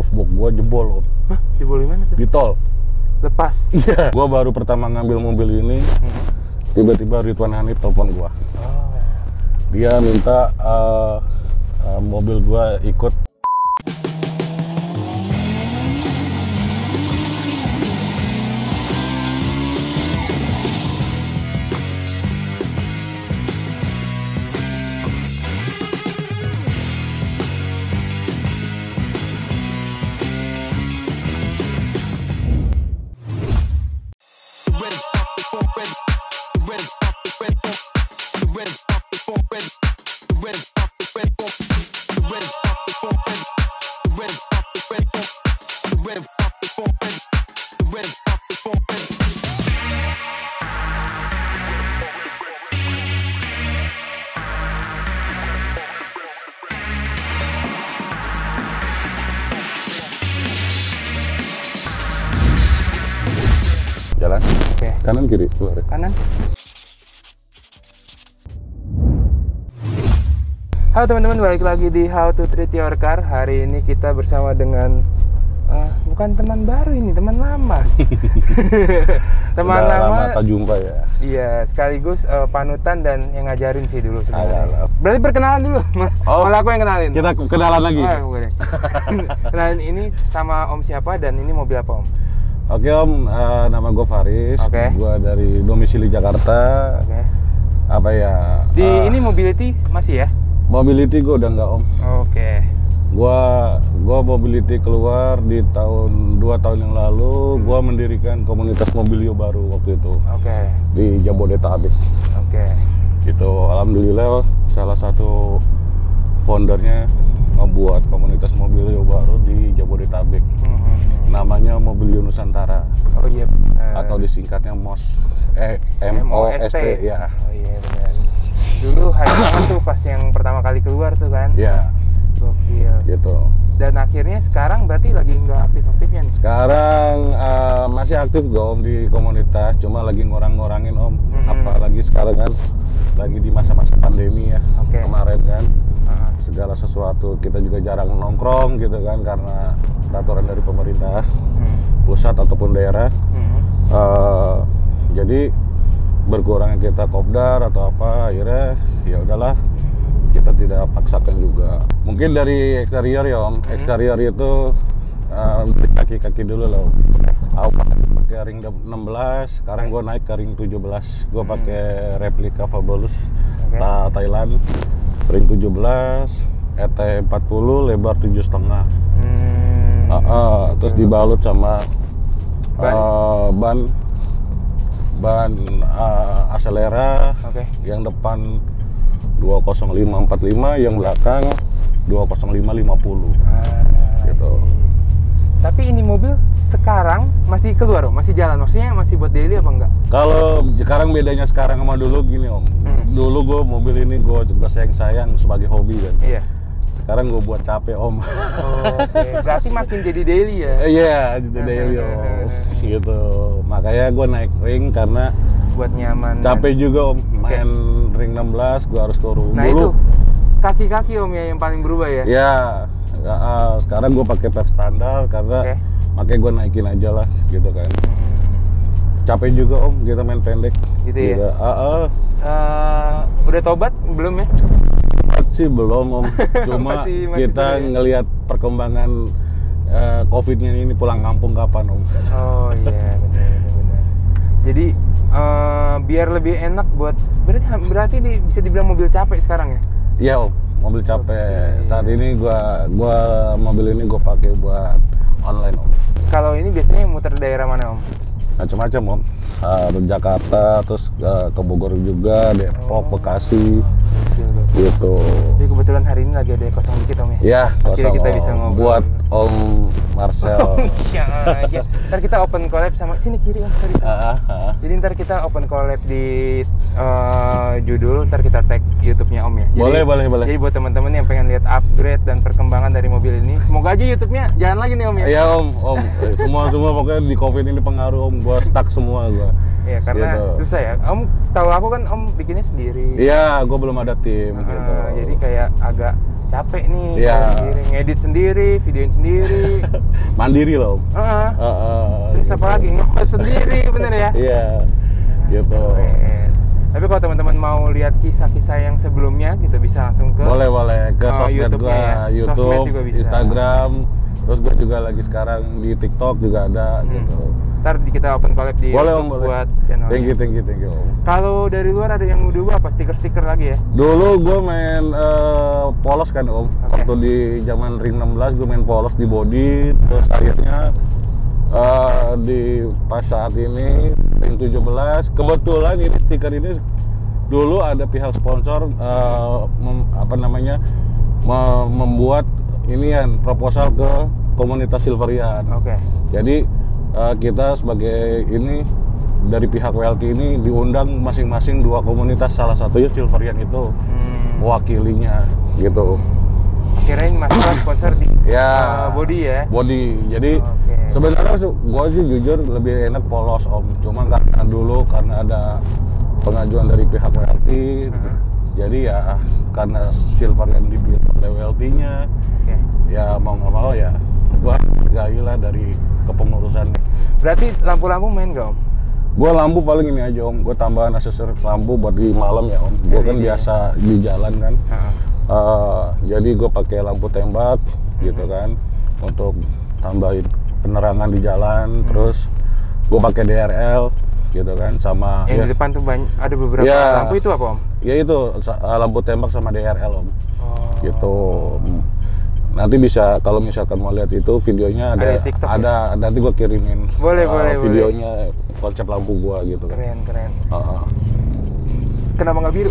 Roof box gua jebol, Om. Hah? Jebol di mana tuh? Di tol. Lepas? Iya. Gua baru pertama ngambil mobil ini, tiba-tiba Ridwan Hanif telepon gua. Oh. Dia minta mobil gua ikut. Kanan kiri keluar. Kanan. Halo teman-teman, balik lagi di How to Treat Your Car. Hari ini kita bersama dengan bukan teman baru ini, teman lama. Teman lama tak jumpa ya. Iya, sekaligus panutan dan yang ngajarin sih dulu sebenarnya. Berarti perkenalan dulu. Malah aku yang kenalin. Kita kenalan lagi. Kenalan ini sama Om siapa dan ini mobil apa, Om? Oke, Om, nama gue Faris. Okay. Gue dari domisili Jakarta. Okay. Apa ya? Di ini mobility masih ya? Mobility gue udah nggak, Om. Oke. Okay. Gue mobility keluar di dua tahun yang lalu. Gue mendirikan komunitas Mobilio baru waktu itu. Oke. Okay. Di Jabodetabek. Oke. Okay. Gitu. Alhamdulillah, salah satu foundernya membuat komunitas Mobilio baru di Jabodetabek. Namanya Mobilio Nusantara. Oh iya. Atau disingkatnya MOS. MOST ya. Oh iya benar. Dulu hype tuh pas yang pertama kali keluar tuh kan. Iya. Gokil. Gitu. Dan akhirnya sekarang berarti lagi nggak aktif-aktifnya nih? Sekarang masih aktif gak, Om, di komunitas, cuma lagi ngorang-ngorangin, Om. Apalagi sekarang kan lagi di masa-masa pandemi ya. Okay. Kemarin kan segala sesuatu kita juga jarang nongkrong gitu kan, karena peraturan dari pemerintah pusat ataupun daerah. Jadi berkurangnya kita kopdar atau apa, akhirnya ya udahlah, kita tidak paksakan juga. Mungkin dari eksterior ya, Om. Eksterior itu kaki-kaki dulu loh. Awal pakai ring 16, sekarang gue naik ke ring 17. Gue pakai replika Fabulous Thailand, ring 17, ET40, lebar 7,5. Terus dibalut sama ban Acelera. Okay. Yang depan 20545, yang belakang 20550. Gitu. Tapi ini mobil sekarang masih keluar, Om? Masih jalan? Maksudnya masih buat daily apa enggak? Kalau sekarang, bedanya sekarang sama dulu gini, Om. Dulu gue mobil ini gue sayang-sayang sebagai hobi kan. Iya. Sekarang gue buat capek, Om. Okay. Berarti makin jadi daily ya? Iya, jadi daily, Om. Gitu. Makanya gue naik ring karena buat nyaman. Capek juga, Om. Main ring 16 gue harus turun. Nah, dulu itu kaki-kaki, Om, ya yang paling berubah ya? Iya. Sekarang gue pakai per standar karena makanya gue naikin aja lah gitu kan. Capek juga, Om, kita main pendek gitu juga, ya? Udah tobat belum ya? Tobat sih belum, Om, cuma masih kita ngelihat perkembangan COVID-nya ini, pulang kampung kapan, Om. Oh iya, benar. Jadi biar lebih enak buat, berarti bisa dibilang mobil capek sekarang ya? Iya, Om, mobil capek. Saat ini gua mobil ini gua pakai buat online, Om. Kalau ini biasanya muter daerah mana, Om? Macam-macam, Om. Jakarta, terus ke Bogor juga, Depok, Bekasi. Gitu. Jadi kebetulan hari ini lagi ada kosong dikit, Om ya. Iya, kosong. Kita bisa ngobrol buat Om Marcel. Iya. Ntar kita open collab sama sini kiri, Om. Jadi ntar kita open collab di judul, ntar kita tag YouTube-nya, Om ya. Jadi, boleh. Jadi buat teman-teman yang pengen lihat upgrade dan perkembangan dari mobil ini, semoga aja YouTube-nya jalan lagi nih, Om ya. Iya, Om. Semua pokoknya di COVID ini pengaruh, Om. Gua stuck semua gua. Iya, karena gitu. Susah ya. Om, setahu aku kan Om bikinnya sendiri. Iya, gua belum ada tim gitu. Jadi kayak agak capek nih sendiri, ngedit sendiri, videoin sendiri. Mandiri loh. Terus apa lagi, ngomong sendiri, bener ya? Iya, gitu. Tapi kalau teman-teman mau lihat kisah-kisah yang sebelumnya, kita bisa langsung ke ke sosmed gue, YouTube, Instagram. Terus gue juga lagi sekarang di TikTok juga ada gitu. Ntar kita open collab di YouTube buat channel. Thank you. Kalau dari luar ada yang dulu apa stiker-stiker lagi ya? Dulu gue main polos kan om. Waktu di zaman ring 16 gue main polos di body. Terus akhirnya di pas saat ini ring 17 kebetulan ini stiker ini dulu ada pihak sponsor membuat inian proposal ke komunitas Silverian. Jadi kita sebagai ini dari pihak WLT ini diundang masing-masing dua komunitas, salah satunya Silverian itu mewakilinya gitu. Kirain masalah sponsor di body ya? Body, jadi sebenarnya gue sih jujur lebih enak polos om, cuma karena dulu karena ada pengajuan dari pihak WLT, jadi ya karena Silver yang dipilih oleh WLT-nya, ya mau nggak mau ya gue gailah dari kepengurusannya. Berarti lampu-lampu main nggak om? Gue lampu paling ini aja om, gue tambahan aksesoris lampu buat di malam ya om. Gue kan biasa di jalan kan, jadi gue pakai lampu tembak gitu kan untuk tambahin penerangan di jalan. Terus gue pakai DRL gitu kan, sama yang di depan tuh banyak, ada beberapa lampu itu apa om? Ya itu lampu tembak sama DRL om. Gitu nanti bisa kalau misalkan mau lihat itu videonya ada TikTok, nanti gua kirimin boleh videonya konsep lampu gua gitu kan. Keren Kenapa nggak biru?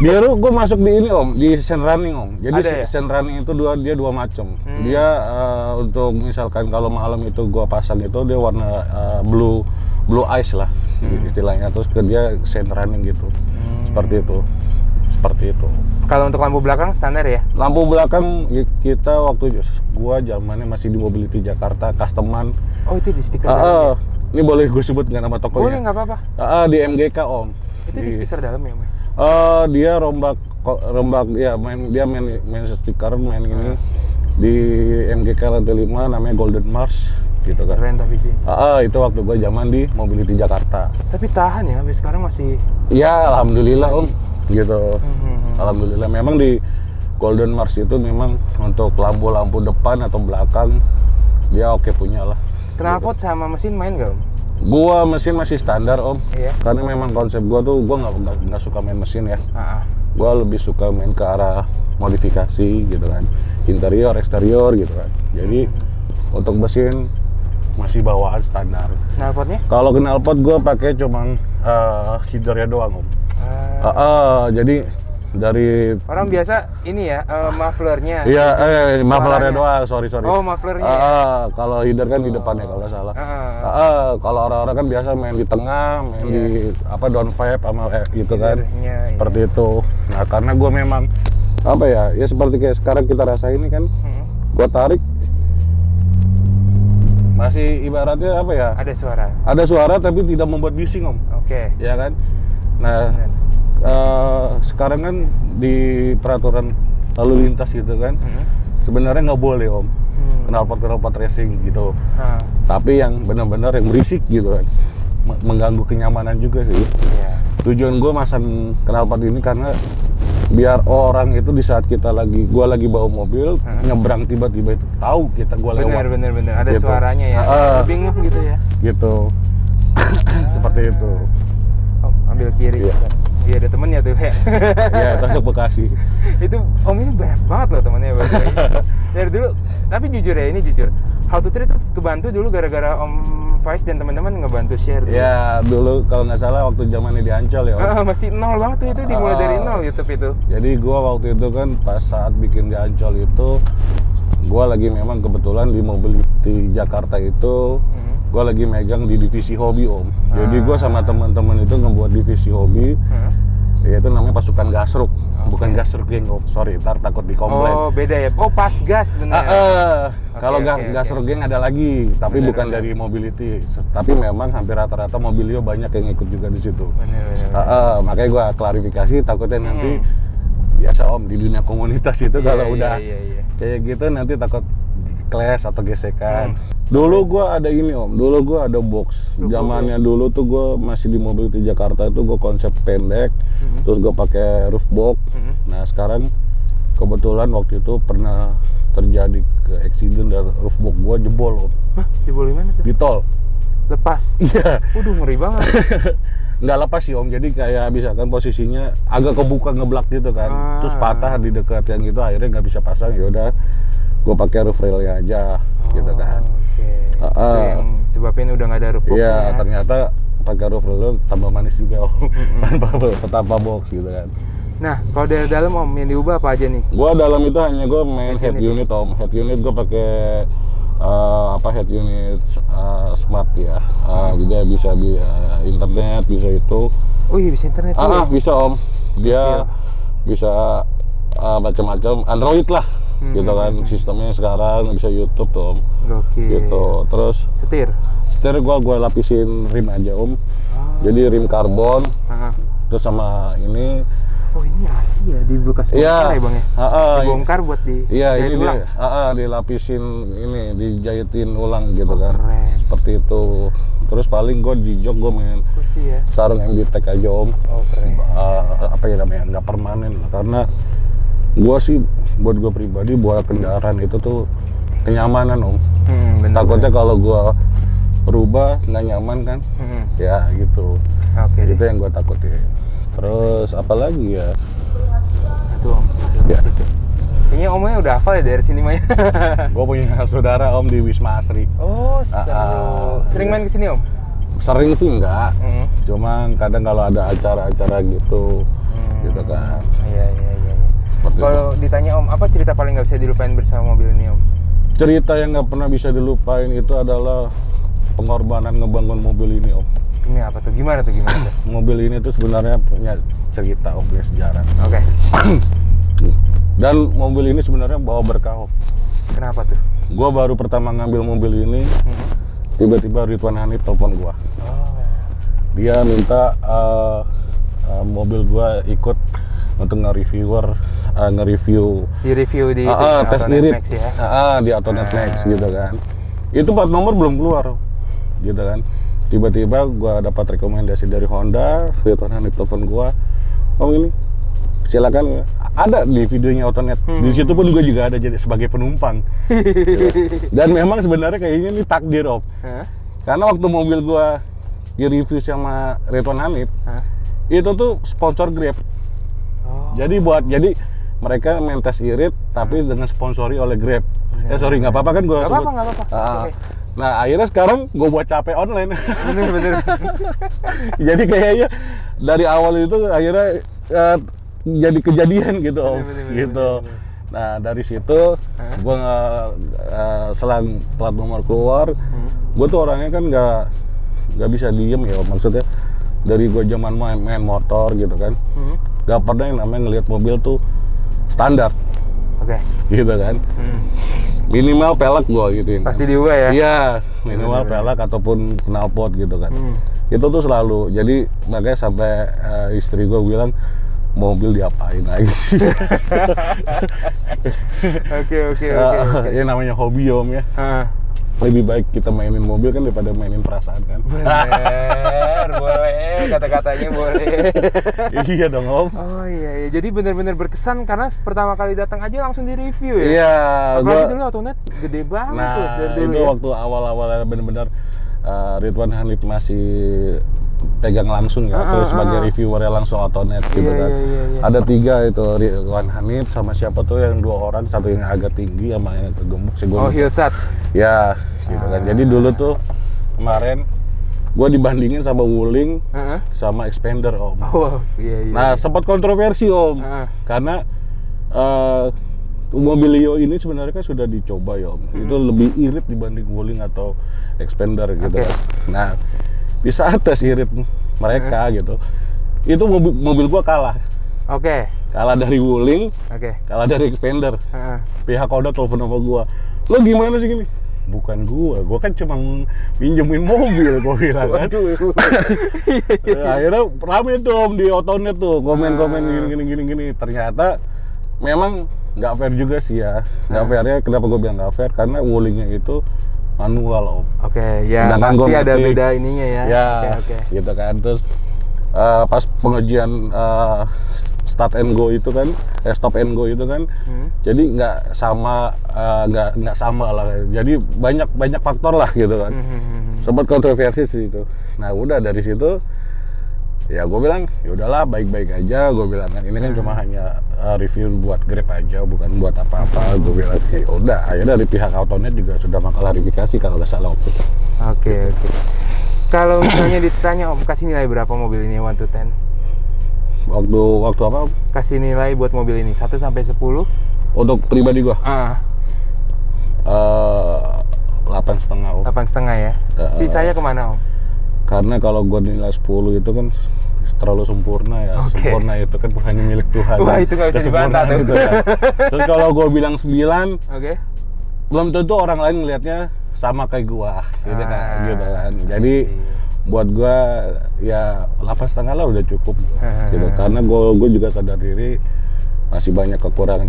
Biru gue masuk di ini om, di sand running om. Jadi sand running itu dia dua macam. Dia untuk misalkan kalau malam itu gue pasang itu dia warna blue ice lah istilahnya. Terus dia sand running gitu, seperti itu. Kalau untuk lampu belakang standar ya? Lampu belakang kita waktu gue zamannya masih di Mobility Jakarta, Customan. Oh itu di stiker dalam ya? Ini boleh gue sebut nggak nama tokonya? Boleh nggak apa-apa. Di MGK om. Itu di stiker dalam ya? Dia rombak ya, main stiker main ini di MGK lantai 5 namanya Golden Mars gitu kan. Keren tapi sih. Itu waktu gua zaman di Mobility Jakarta. Tapi tahan ya sampai sekarang masih. Ya alhamdulillah om gitu. Alhamdulillah memang di Golden Mars itu memang untuk lampu-lampu depan atau belakang dia punya lah. Knalpot gitu. Sama mesin main nggak om? Gua mesin masih standar om, karena memang konsep gua tuh gua nggak suka main mesin ya. Gua lebih suka main ke arah modifikasi gitu kan, interior eksterior gitu kan. Jadi untuk mesin masih bawaan standar. Knalpotnya? Kalau knalpot gua pakai cuman hidornya doang om. Jadi dari orang biasa ini ya mufflernya. Iya, mufflernya doang. Sorry. Oh mufflernya. Kalau header kan di depan ya kalau nggak salah. Kalau orang-orang kan biasa main di tengah, main di downpipe sama gitu kan. Seperti itu. Nah karena gue memang apa ya, ya seperti kayak sekarang kita rasain ini kan, gue tarik masih ibaratnya apa ya? Ada suara. Ada suara tapi tidak membuat bising om. Ya kan. Nah. Sekarang kan di peraturan lalu lintas gitu kan, sebenarnya nggak boleh om knalpot racing gitu, tapi yang benar-benar yang berisik gitu kan, mengganggu kenyamanan juga sih. Tujuan gue masang knalpot ini karena biar orang itu di saat kita lagi bawa mobil nyebrang tiba-tiba itu tahu gue lewat. Bener ada gitu. Suaranya ya, bingung gitu ya. Gitu seperti itu. Ambil kiri. Iya ada temennya tuh ya. Iya, untuk Bekasi. Itu om ini banyak banget loh temennya. Dari dulu, tapi jujur ya, ini jujur. How to Treat kebantu dulu gara-gara Om Faiz dan teman-teman ngebantu share. Iya, dulu kalau nggak salah waktu zamannya di Ancol ya. Masih nol banget tuh, itu dimulai dari nol YouTube itu. Jadi gua waktu itu kan pas saat bikin di Ancol itu, gua lagi memang kebetulan di Mobility Jakarta itu. Gue lagi megang di divisi hobi om. Jadi gue sama teman-teman itu ngebuat divisi hobi, yaitu namanya pasukan gasruk, bukan gasruk geng om. Sorry, ntar takut dikomplain. Oh beda ya. Oh pas gas bener. Kalau gasruk geng ada lagi, tapi bukan dari Mobility. Tapi memang hampir rata-rata Mobilio banyak yang ikut juga di situ. Makanya gue klarifikasi, takutnya nanti biasa om di dunia komunitas itu kalau udah kayak gitu nanti takut clash atau gesekan. Dulu gue ada ini om, dulu gue ada box. Zamannya dulu tuh gue masih di Mobility Jakarta itu gue konsep pendek, terus gue pakai roof box. Nah sekarang kebetulan waktu itu pernah terjadi ke accident dan roof box gue jebol om. Hah? Jebol gimana tuh? Di tol. Lepas? Iya. Waduh ngeri banget. Nggak lepas sih om, jadi kayak misalkan posisinya agak kebuka ngeblak gitu kan, terus patah di dekat yang gitu, akhirnya nggak bisa pasang, yaudah gue pakai roof railnya aja gitu kan. Yang sebabin udah nggak ada roof box. Iya, ternyata pakai roof rail tambah manis juga om, tanpa box gitu kan. Nah, kalau dari dalam om, yang diubah apa aja nih? Gue dalam itu hanya gue main head unit om, head unit gue pakai head unit smart ya, dia bisa internet, bisa itu. Oh iya bisa internet? Bisa om, dia bisa macam-macam Android lah, gitu kan sistemnya sekarang bisa YouTube tuh om. Gitu, terus setir? Setir gua lapisin rim aja om, jadi rim karbon, terus sama ini. Oh ini asli ya, di bekas bongkar ya bang ya? Dibongkar buat di jahit ulang? Dilapisin ini, dijahitin ulang gitu kan. Seperti itu. Terus paling gue di jog gue main sarung MBTEC aja om. Apa ya namanya, nggak permanen lah. Karena gue sih, buat gue pribadi, buat kendaraan itu tuh kenyamanan om. Takutnya kalau gue berubah, nggak nyaman kan, ya gitu. Itu yang gue takutin. Terus apa lagi ya? Itu om. Ya. Kayaknya omnya udah hafal ya dari sini mah. Gue punya saudara om di Wisma Asri. Oh, sering main ke sini om? Sering sih enggak. Cuma kadang kalau ada acara-acara gitu, gitu kan. Iya. Kalau ditanya om, apa cerita paling nggak bisa dilupain bersama mobil ini om? Cerita yang nggak pernah bisa dilupain itu adalah pengorbanan ngebangun mobil ini om. Ini apa tuh? Gimana tuh? Mobil ini tuh sebenarnya punya cerita, punya sejarah. Dan mobil ini sebenarnya bawa berkah. Kenapa tuh? Gua baru pertama ngambil mobil ini, tiba-tiba Ridwan Hanif telepon gua. Dia minta mobil gua ikut untuk nge-reviewer, nge-review di tes nirip ya? Di Otonet Next gitu kan. Itu plat nomor belum keluar, gitu kan. Tiba-tiba gua dapat rekomendasi dari Honda, Ridwan Hanif telepon gua, om ini silakan, ada di videonya Otonet. Di situ pun gua juga ada jadi sebagai penumpang. Dan memang sebenarnya kayaknya ini takdir om, karena waktu mobil gua di review sama Ridwan Hanif, itu tuh sponsor Grab. Jadi buat mereka main tes irit tapi dengan sponsori oleh Grab. Sorry nggak apa-apa kan gua sebut. Nggak apa-apa. Nah akhirnya sekarang gue buat capek online. Bener. Jadi kayaknya dari awal itu akhirnya jadi kejadian gitu om. Bener. Nah dari situ gue selang plat nomor keluar, gue tuh orangnya kan nggak bisa diem ya om. Maksudnya dari gue zaman main motor gitu kan, nggak pernah yang namanya ngelihat mobil tuh standar. Gitu kan. Minimal pelek gua gituin. Pasti diubah ya? Iya, minimal pelek ataupun knalpot gitu kan. Itu tuh selalu. Jadi makanya sampai istri gua bilang mobil diapain lagi sih. Oke. Ya namanya hobi om ya. Lebih baik kita mainin mobil kan daripada mainin perasaan kan. Bener, boleh, kata-katanya boleh. Iya dong om. Oh iya, jadi bener-bener berkesan karena pertama kali datang aja langsung di review ya. Iya. Apalagi dulu Otonet gede banget. Nah itu waktu awal-awalnya bener-bener Ridwan Hanif masih pegang langsung ya, terus sebagai reviewernya langsung Otonet gitu kan. Ada tiga itu, Ridwan Hanif sama siapa tuh yang dua orang, satu yang agak tinggi sama yang tergemuk sih gua. Oh Hilsat. Ya gitu kan. Jadi dulu tuh kemarin gue dibandingin sama Wuling sama Xpander om. Nah sempat kontroversi om, karena Mobilio ini sebenarnya kan sudah dicoba ya om. Itu lebih irit dibanding Wuling atau Xpander gitu kan. Nah di saat tes irit mereka gitu, itu mobil gua kalah. Kalah dari Wuling, kalah dari Xpander. Pihak Honda telepon sama gua, lo gimana sih gini? Bukan gua kan cuma minjemin mobil, gua bilang kan. Akhirnya rame dong di Otonet tuh, komen-komen gini-gini. Ternyata memang nggak fair juga sih ya. Nggak fairnya kenapa gue bilang nggak fair, karena Wulingnya itu manual Om. Oke, ya pasti ada beda ininya ya. Ya, okay. Gitu kan. Terus pas pengujian stop and go itu kan jadi nggak sama lah jadi banyak faktor lah gitu kan. Sempat kontroversi sih itu. Nah udah dari situ ya gue bilang ya udahlah baik-baik aja, gue bilang kan ini kan cuma hanya review buat Grab aja, bukan buat apa-apa. Gue bilang ya udah, akhirnya dari pihak Otonet juga sudah mengklarifikasi kalau nggak salah waktu itu. Oke. Kalau misalnya ditanya Om kasih nilai berapa mobil ini 1 to 10? Waktu apa? Kasih nilai buat mobil ini 1 sampai 10. Untuk pribadi gua? 8,5 Om. 8,5 ya. Sisanya kemana Om? Karena kalau gue nilai 10 itu kan terlalu sempurna ya. Okay. Sempurna itu kan hanya milik Tuhan. Wah, itu nggak bisa dibantah tuh. Itu, ya. Terus kalau gue bilang 9, belum tentu orang lain ngelihatnya sama kayak gue, gitu kan. Gitu kan. Jadi buat gue ya 8,5 lah udah cukup. Gitu. Karena gue juga sadar diri masih banyak kekurangan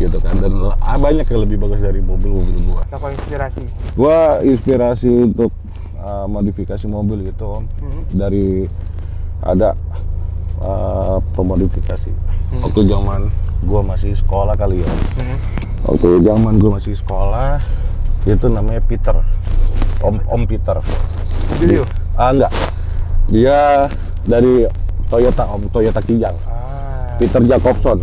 gitu kan, dan banyak yang lebih bagus dari mobil gue. Apa inspirasi? Gue inspirasi untuk modifikasi mobil gitu Om, dari ada pemodifikasi waktu zaman gue masih sekolah kali ya. Waktu zaman gue masih sekolah itu namanya Peter, Om Peter. Mobilio? Enggak, dia dari Toyota Om, Toyota Kijang. Peter Jacobson,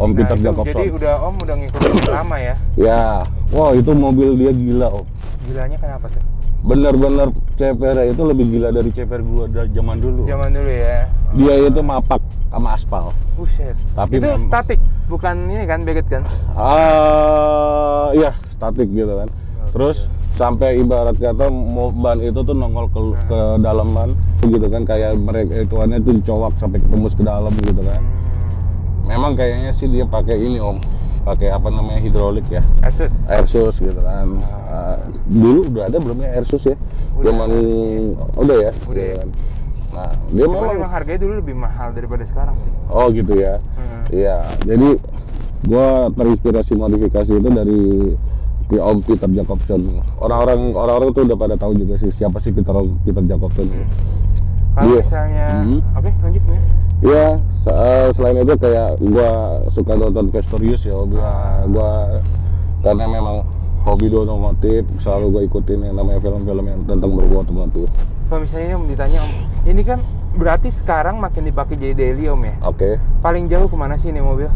Om. Nah, Peter Jacobson. Jadi udah Om udah ngikutin lama ya? Ya, wow itu mobil dia gila Om. Gilanya kenapa tuh? Bener-bener CPR itu lebih gila dari CPR gua dari zaman dulu. Zaman dulu ya. Dia itu mapak sama aspal. Buset. Tapi itu statik, bukan ini kan beget kan? Iya, statik gitu kan. Okay. Terus sampai ibarat kata ban itu tuh nongol ke dalam ban gitu kan, kayak mereka ituannya tuh dicowak sampai tembus ke dalam gitu kan. Memang kayaknya sih dia pakai ini Om. Pakai apa namanya hidrolik ya, airsus gitu kan. Dulu udah ada belumnya airsus ya, cuman udah ya. Udah ya. Nah dia memang harganya dulu lebih mahal daripada sekarang sih. Oh gitu ya. Iya, jadi gua terinspirasi modifikasi itu dari Om Peter Jacobson. Orang-orang tuh udah pada tahu juga sih siapa sih Peter Jacobson. Kalau misalnya, oke lanjut ya. Ya, selain itu kayak gua suka nonton Festorius ya, gua karena memang hobi di otomotif, selalu gua ikutin yang namanya film-film yang tentang berbau otomotif. Kalau misalnya Om ditanya Om, ini kan berarti sekarang makin dipakai jadi daily Om ya? Oke. Paling jauh kemana sih ini mobil?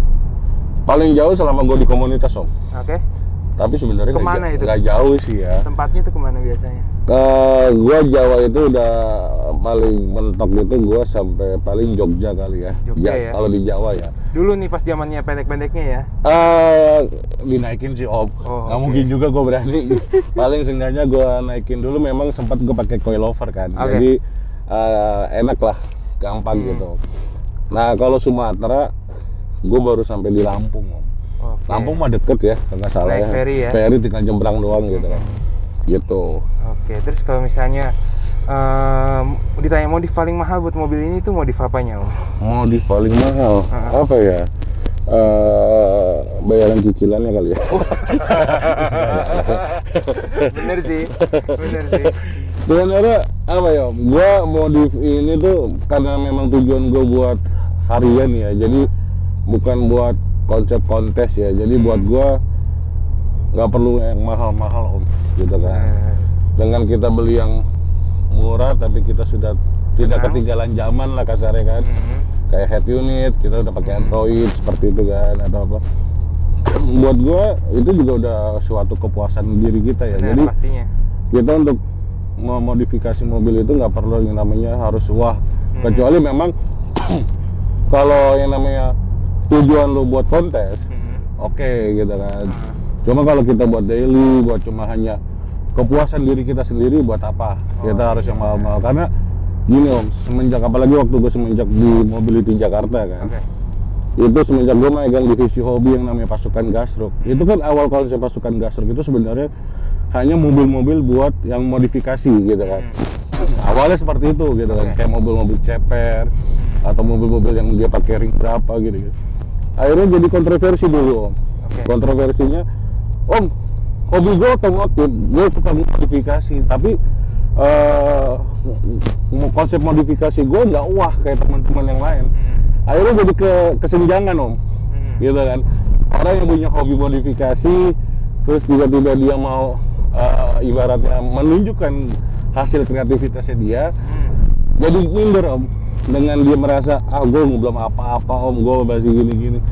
Paling jauh selama gua di komunitas Om. Oke. Tapi sebenarnya nggak jauh sih ya. Tempatnya tuh kemana biasanya? Ke gua Jawa itu udah paling mentok gitu, gua sampai paling Jogja kali ya. Jogja ya. Kalau di Jawa ya. Dulu nih pas zamannya pendek-pendeknya ya. Dinaikin sih Om. Nggak mungkin juga gua berani. Paling seenggaknya gua naikin dulu, memang sempat gua pakai coilover kan. Jadi enak lah, gampang gitu. Nah, kalau Sumatera gua baru sampai di Lampung Om. Lampung mah deket ya, nggak salah ya. Ferry tinggal jembrang doang gitu kan. Gitu. Oke, terus kalau misalnya ditanya modif paling mahal buat mobil ini tuh modif apanya Om? Modif paling mahal? Apa ya? Bayaran cicilannya kali ya. Bener sih. Sebenarnya apa ya Om? Gua modif ini tuh karena memang tujuan gua buat harian ya. Jadi bukan buat konsep kontes ya, jadi buat gua nggak perlu yang mahal-mahal Om gitu kan. Dengan kita beli yang murah tapi kita sudah tidak ketinggalan zaman lah kasarnya kan. Kayak head unit kita udah pakai Android seperti itu kan, atau apa. Buat gua itu juga udah suatu kepuasan diri kita ya. Jadi pastinya kita untuk memodifikasi mobil itu nggak perlu yang namanya harus wah, kecuali memang kalau yang namanya tujuan lo buat kontes, oke gitu kan. Cuma kalau kita buat daily, buat cuma hanya kepuasan diri kita sendiri, buat apa? Kita harus yang mahal-mahal. Karena gini Om, semenjak apalagi waktu gue semenjak di Mobility Jakarta kan, itu semenjak gue megang divisi hobi yang namanya pasukan gasruk. Itu kan awal konsep pasukan gasruk itu sebenarnya hanya mobil-mobil buat yang modifikasi gitu kan. Awalnya seperti itu gitu kan, kayak mobil-mobil ceper atau mobil-mobil yang dia pakai ring berapa gitu. Akhirnya jadi kontroversi dulu, Om. Okay. Kontroversinya, Om, hobi gue otomotif, gue suka modifikasi, tapi konsep modifikasi gue nggak wah kayak teman-teman yang lain. Akhirnya jadi kesenjangan, Om. Gitu kan. Orang yang punya hobi modifikasi, terus tiba-tiba dia mau ibaratnya menunjukkan hasil kreativitasnya dia, jadi minder, Om. Dengan dia merasa, ah gue belum apa-apa, Om, gue masih gini-gini.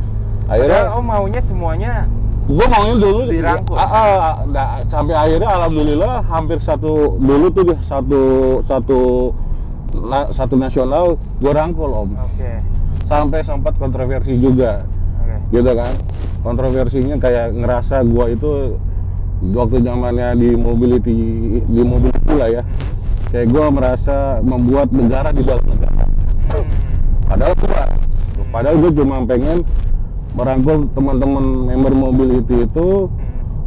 Akhirnya Om maunya semuanya, gue maunya dulu dirangkul. Nah, sampai akhirnya alhamdulillah hampir satu, dulu tuh satu nasional gue rangkul, Om. Okay. Sampai sempat kontroversi juga, gitu kan. Kontroversinya kayak ngerasa gue itu waktu zamannya di Mobility lah ya, kayak gue merasa membuat negara di dalam negara. Padahal gue cuma pengen merangkul teman-teman member Mobility itu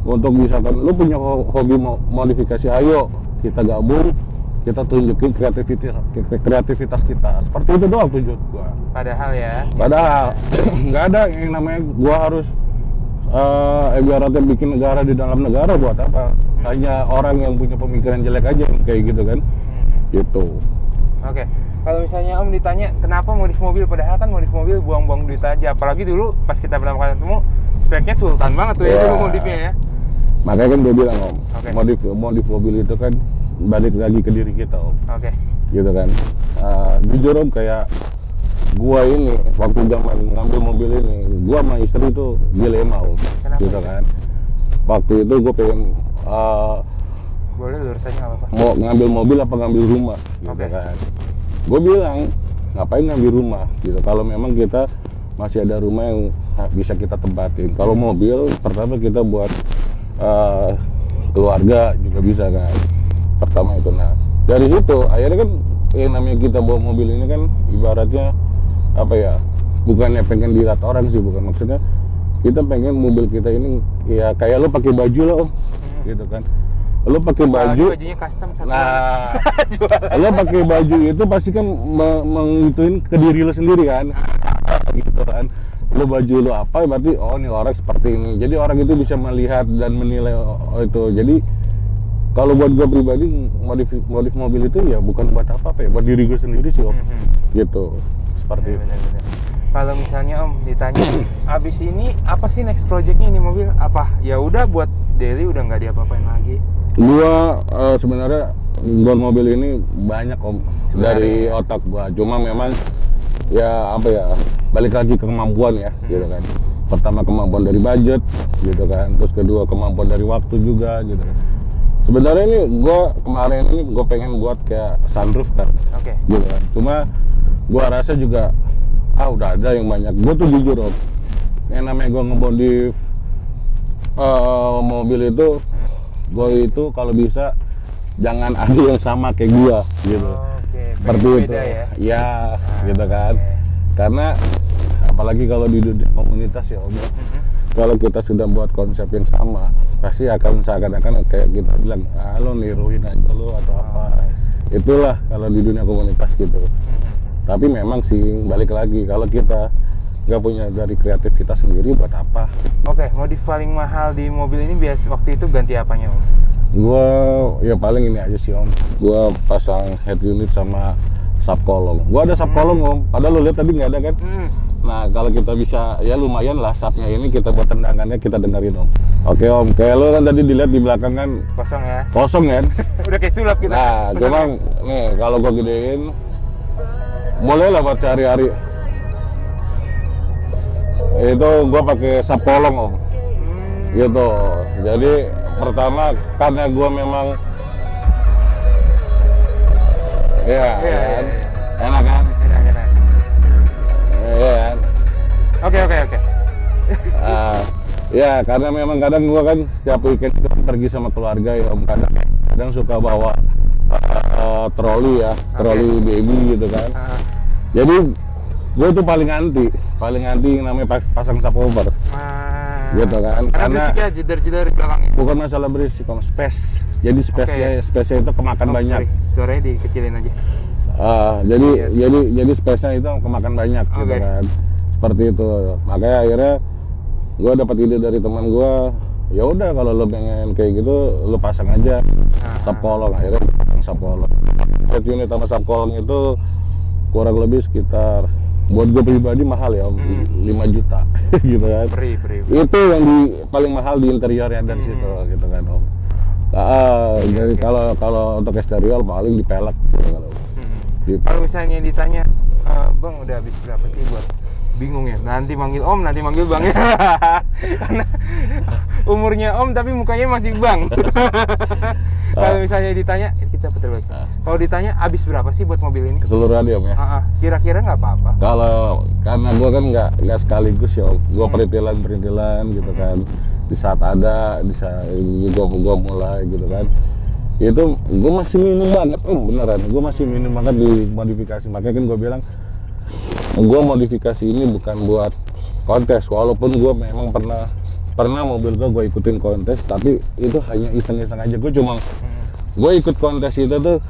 untuk misalkan lu punya hobi modifikasi, ayo kita gabung, kita tunjukin kreativitas kita. Seperti itu doang tujuan gue. Padahal nggak ada yang namanya gue harus ibaratnya bikin negara di dalam negara buat apa? Hanya orang yang punya pemikiran jelek aja kayak gitu kan? Gitu. Oke. Kalau misalnya Om ditanya kenapa modif mobil, padahal kan modif mobil buang-buang duit aja. Apalagi dulu pas kita pertama kali ketemu, speknya sultan banget tuh ya dulu modifnya ya. Makanya kan gue bilang, Om, modif mobil itu kan balik lagi ke diri kita, Om. Gitu kan. Jujur, Om, kayak gua ini waktu zaman ngambil mobil ini, gua sama istri tuh dilema, Om. Gitu kan. Waktu itu gua pengen boleh lurusnya apa-apa. Mau ngambil mobil apa ngambil rumah, gitu kan. Gue bilang, ngapain ngambil rumah gitu kalau memang kita masih ada rumah yang bisa kita tempatin. Kalau mobil, pertama kita buat keluarga juga bisa kan, pertama itu. Nah dari situ akhirnya kan yang namanya kita bawa mobil ini kan ibaratnya apa ya, bukannya pengen dilihat orang sih, bukan, maksudnya kita pengen mobil kita ini ya kayak lo pakai baju lo, gitu kan. Lo pakai baju, nah, lo pakai baju itu pasti kan mengituin ke diri lo sendiri kan, gitu kan. Lo baju lo apa, berarti oh ini orang seperti ini. Jadi orang itu bisa melihat dan menilai itu. Jadi kalau buat gue pribadi modif mobil itu ya bukan buat apa-apa ya, buat diri gue sendiri sih, Om. Gitu, seperti itu. Kalau misalnya Om ditanya, abis ini apa sih next projectnya ini mobil? Apa? Ya udah buat daily, udah nggak diapa-apain lagi. Gua sebenarnya buat mobil ini banyak, Om, sebenarnya dari otak gua. Cuma memang ya apa ya, balik lagi ke kemampuan ya, gitu kan. Pertama kemampuan dari budget, gitu kan. Terus kedua kemampuan dari waktu juga, gitu kan. Sebenarnya ini gua kemarin ini gua pengen buat kayak sunroof kan, gitu kan. Cuma gua rasa juga udah ada yang banyak. Gue tuh jujur, Om, yang namanya gue ngemodif mobil itu, gue itu kalau bisa jangan ada yang sama kayak gue gitu, seperti itu ya, gitu kan. Karena apalagi kalau di dunia komunitas ya, Om, kalau kita sudah buat konsep yang sama pasti akan seakan-akan kayak kita bilang, lo niruin aja lo atau apa. Itulah kalau di dunia komunitas gitu. Tapi memang sih balik lagi, kalau kita nggak punya dari kreatif kita sendiri buat apa? Modif paling mahal di mobil ini biasa waktu itu ganti apanya, Om? Gua ya paling ini aja sih, Om. Gua pasang head unit sama subkolong. Gua ada subkolong, Om. Padahal lo lihat tadi nggak ada kan? Nah kalau kita bisa ya lumayan lah subnya ini kita buat tendangannya, kita dengerin, Om. Oke, Om, kayak lo kan tadi dilihat di belakang kan kosong ya? Kosong kan? Udah kayak sulap kita. Nah cuman nih kalau gua gedein boleh lah buat sehari-hari. Itu gue pakai subkolong, Om, gitu. Jadi pertama karena gue memang enak kan? Oke. Ya karena memang kadang gue kan setiap weekend itu pergi sama keluarga ya, Om. Kadang suka bawa troli ya, troli baby gitu kan. Jadi gue tuh paling anti yang namanya pasang subwoofer, gitu kan. Karena berisik ya, jeder-jeder di belakangnya. Bukan masalah berisik, Om, space. Jadi space-nya itu kemakan banyak. Suaranya dikecilin aja. Jadi space-nya itu kemakan banyak, gitu kan. seperti itu. Makanya akhirnya gue dapat ide dari teman gue, ya udah kalau lo pengen kayak gitu lo pasang aja subkolong. Akhirnya pasang subkolong. Head unit sama subkolong itu kurang lebih sekitar, buat gue pribadi mahal ya, 5 juta gitu kan. Itu yang paling mahal di interiornya dari situ gitu kan om. Jadi kalau untuk eksterior paling dipelek gitu kan, om. Kalau misalnya ditanya, bang udah habis berapa sih buat, bingung ya, nanti manggil om, nanti manggil bang ya. Karena umurnya om tapi mukanya masih bang. Kalau misalnya ditanya, kita putar balik. Kalau ditanya habis berapa sih buat mobil ini keseluruhan ya om ya, kira-kira nggak apa-apa kalau, karena gua kan nggak sekaligus ya om, gua perintilan gitu kan, di saat ada, di saat gua mulai gitu kan, itu gua masih minim banget beneran, gua masih minim banget di modifikasi. Makanya kan gua bilang gue modifikasi ini bukan buat kontes, walaupun gue memang pernah mobil gue ikutin kontes, tapi itu hanya iseng-iseng aja. Gue cuma gue ikut kontes itu tuh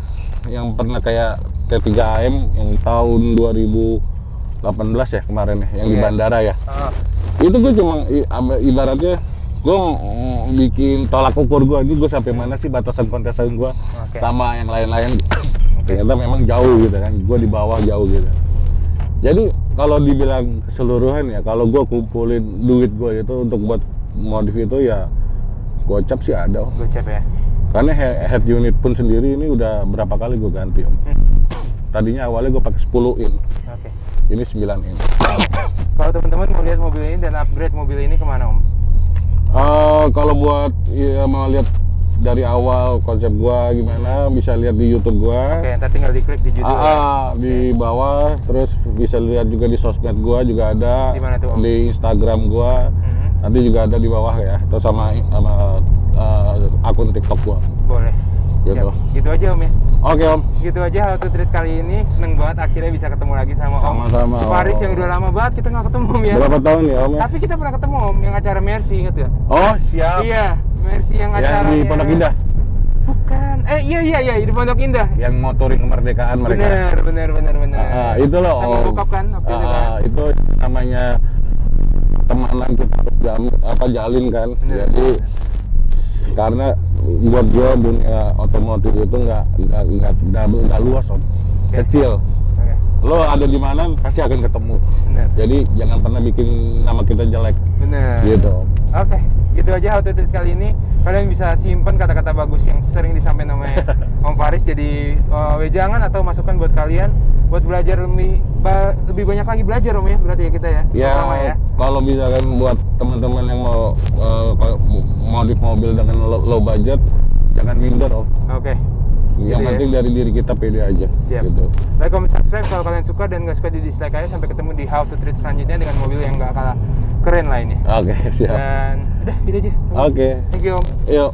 yang pernah kayak T3AM yang tahun 2018 ya kemarin ya, yang di bandara ya. Itu gue cuma ibaratnya gue bikin tolak ukur gue ini, gue sampai mana sih batasan kontesan gue sama yang lain-lain. Ternyata memang jauh gitu kan, gue di bawah jauh gitu. Jadi kalau dibilang keseluruhan ya, kalau gue kumpulin duit gue itu untuk buat modif itu ya gocap sih ada. Gocap ya? Karena head unit pun sendiri ini udah berapa kali gue ganti om. Tadinya awalnya gue pakai 10 in, ini 9 in. Kalau teman-teman mau lihat mobil ini dan upgrade mobil ini kemana om? Kalau buat ya, mau lihat dari awal konsep gua gimana, bisa lihat di YouTube gua. Ntar tinggal diklik di judul di bawah. Terus bisa lihat juga di sosmed gua juga ada. Dimana tuh, om? Di Instagram gua. Nanti juga ada di bawah ya. Atau sama akun TikTok gua. Boleh. Gitu. Gitu aja om ya. Oke om. Gitu aja How to Treat kali ini. Seneng banget akhirnya bisa ketemu lagi sama om. Sama-sama. Faris yang udah lama banget kita nggak ketemu om ya. Berapa tahun ya om ya? Tapi kita pernah ketemu om yang acara MERCY, inget ya? Oh siap. Iya. MERCY yang acaranya di Pondok Indah. Bukan. Iya di Pondok Indah. Yang motorin kemerdekaan mereka. Bener. Itu loh. Sama kan? Itu namanya temanan kita harus jalin kan. Jadi karena buat gue dunia otomotif itu nggak luas om, kecil. Lo ada di mana pasti akan ketemu. Jadi jangan pernah bikin nama kita jelek. Gitu. Oke, gitu aja How to Treat kali ini. Kalian bisa simpan kata-kata bagus yang sering disampaikan sama Om Faris jadi wejangan atau masukan buat kalian buat belajar lebih banyak lagi belajar om ya, berarti ya kita ya. Ya. Kalau misalkan buat teman-teman yang mau modif mobil dengan low budget, jangan minder om. Oke. Yang gitu penting dari diri kita pede aja. Siap. Gitu. Like, comment, subscribe kalau kalian suka, dan nggak suka di dislike aja. Sampai ketemu di How to Treat selanjutnya dengan mobil yang nggak kalah keren lainnya. Oke, siap. Dan udah gitu aja. Oke. Thank you om. Yuk.